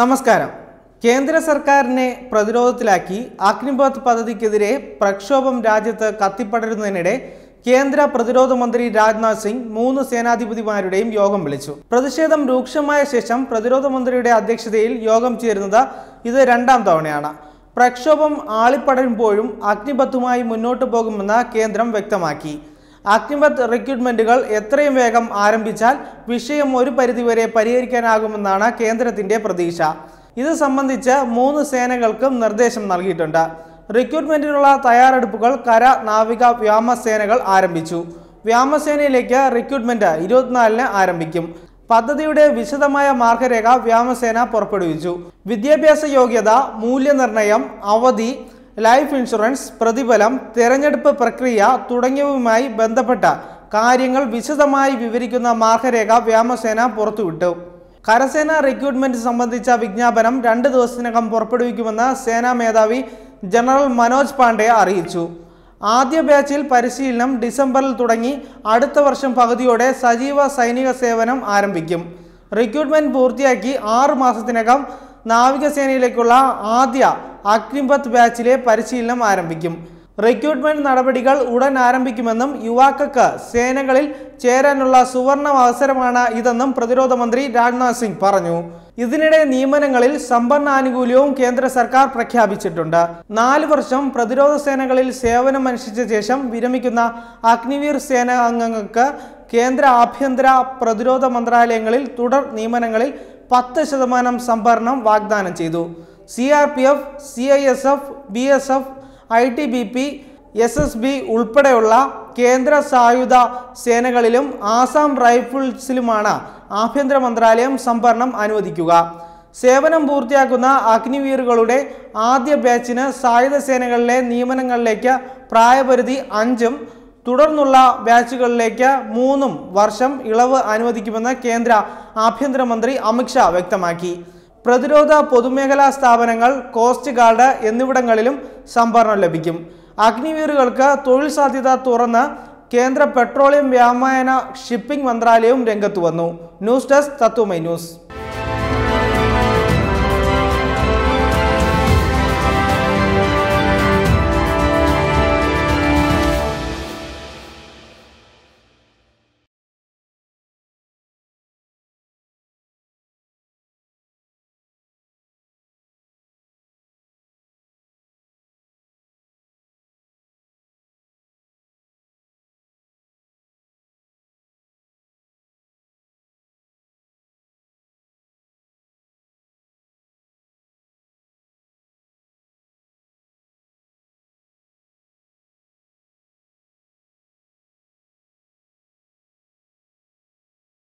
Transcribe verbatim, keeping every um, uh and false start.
നമസ്കാരം. കേന്ദ്ര സർക്കാരിനെ പ്രതിരോധത്തിലാക്കി അഗ്നിപഥ് പദ്ധതിക്കെതിരെ പ്രക്ഷോഭം രാജ്യത്ത് കത്തിപ്പടരുന്നതിനിടെ കേന്ദ്ര പ്രതിരോധ മന്ത്രി രാജ്നാഥ് സിംഗ് മൂന്ന് സേനാധിപതിമാരുടെയും യോഗം വിളിച്ചു. പ്രതിഷേധം രൂക്ഷമായ ശേഷം പ്രതിരോധ മന്ത്രിയുടെ അധ്യക്ഷതയിൽ യോഗം ചേരുന്നത് ഇത് രണ്ടാം തവണയാണ്. പ്രക്ഷോഭം ആളിപ്പടരുമ്പോഴും അഗ്നിപഥുമായി മുന്നോട്ടു പോകുമെന്ന് കേന്ദ്രം വ്യക്തമാക്കി. അഗ്നിപഥ് റിക്രൂട്ട്മെന്റുകൾ എത്രയും വേഗം ആരംഭിച്ചാൽ വിഷയം ഒരു പരിധിവരെ പരിഹരിക്കാനാകുമെന്നാണ് കേന്ദ്രത്തിന്റെ പ്രതീക്ഷ. ഇത് സംബന്ധിച്ച് മൂന്ന് സേനകൾക്കും നിർദ്ദേശം നൽകിയിട്ടുണ്ട്. റിക്രൂട്ട്മെന്റിനുള്ള തയ്യാറെടുപ്പുകൾ കര, നാവിക, വ്യോമസേനകൾ ആരംഭിച്ചു. വ്യോമസേനയിലേക്ക് റിക്രൂട്ട്മെന്റ് ഇരുപത്തിനാലിന് ആരംഭിക്കും. പദ്ധതിയുടെ വിശദമായ മാർഗരേഖ വ്യോമസേന പുറപ്പെടുവിച്ചു. വിദ്യാഭ്യാസ യോഗ്യത, മൂല്യനിർണയം, അവധി, ലൈഫ് ഇൻഷുറൻസ്, പ്രതിഫലം, തിരഞ്ഞെടുപ്പ് പ്രക്രിയ തുടങ്ങിയവയുമായി ബന്ധപ്പെട്ട കാര്യങ്ങൾ വിശദമായി വിവരിക്കുന്ന മാർഗരേഖ വ്യോമസേന പുറത്തുവിട്ടു. കരസേന റിക്രൂട്ട്മെന്റ് സംബന്ധിച്ച വിജ്ഞാപനം രണ്ട് ദിവസത്തിനകം പുറപ്പെടുവിക്കുമെന്ന് സേനാ മേധാവി ജനറൽ മനോജ് പാണ്ഡെ അറിയിച്ചു. ആദ്യ ബാച്ചിൽ പരിശീലനം ഡിസംബറിൽ തുടങ്ങി അടുത്ത വർഷം പകുതിയോടെ സജീവ സൈനിക സേവനം ആരംഭിക്കും. റിക്രൂട്ട്മെന്റ് പൂർത്തിയാക്കി ആറു മാസത്തിനകം നാവികസേനയിലേക്കുള്ള ആദ്യ അഗ്നിപഥ് ബാച്ചിലെ പരിശീലനം ആരംഭിക്കും. റിക്രൂട്ട്മെന്റ് നടപടികൾ ഉടൻ ആരംഭിക്കുമെന്നും യുവാക്കൾക്ക് സേനകളിൽ ചേരാനുള്ള സുവർണ അവസരമാണ് ഇതെന്നും പ്രതിരോധ മന്ത്രി രാജ്നാഥ് സിംഗ് പറഞ്ഞു. ഇതിനിടെ നിയമനങ്ങളിൽ സമ്പന്ന ആനുകൂല്യവും കേന്ദ്ര സർക്കാർ പ്രഖ്യാപിച്ചിട്ടുണ്ട്. നാല് വർഷം പ്രതിരോധ സേനകളിൽ സേവനമനുഷ്ഠിച്ച ശേഷം വിരമിക്കുന്ന അഗ്നിവീർ സേന അംഗങ്ങൾക്ക് കേന്ദ്ര ആഭ്യന്തര പ്രതിരോധ മന്ത്രാലയങ്ങളിൽ തുടർ നിയമനങ്ങളിൽ പത്ത് ശതമാനം സംഭരണം വാഗ്ദാനം ചെയ്തു. C R P F, C I S F, B S F, I T B P, S S B ഉൾപ്പെടെയുള്ള കേന്ദ്ര സായുധ സേനകളിലും ആസാം റൈഫിൾസിലുമാണ് ആഭ്യന്തര മന്ത്രാലയം സംഭരണം അനുവദിക്കുക. സേവനം പൂർത്തിയാക്കുന്ന അഗ്നിവീറുകളുടെ ആദ്യ ബാച്ചിന് സായുധ സേനകളിലെ നിയമനങ്ങളിലേക്ക് പ്രായപരിധി അഞ്ചും തുടർന്നുള്ള ബാച്ചുകളിലേക്ക് മൂന്നും വർഷം ഇളവ് അനുവദിക്കുമെന്ന് കേന്ദ്ര ആഭ്യന്തരമന്ത്രി അമിത്ഷാ വ്യക്തമാക്കി. പ്രതിരോധ പൊതുമേഖലാ സ്ഥാപനങ്ങൾ, കോസ്റ്റ് ഗാർഡ് എന്നിവിടങ്ങളിലും സംഭരണം ലഭിക്കും. അഗ്നിവീറുകൾക്ക് തൊഴിൽ സാധ്യത തുറന്ന് കേന്ദ്ര പെട്രോളിയം, വ്യോമയാന, ഷിപ്പിംഗ് മന്ത്രാലയവും രംഗത്തു വന്നു. News desk Tatwamayi news.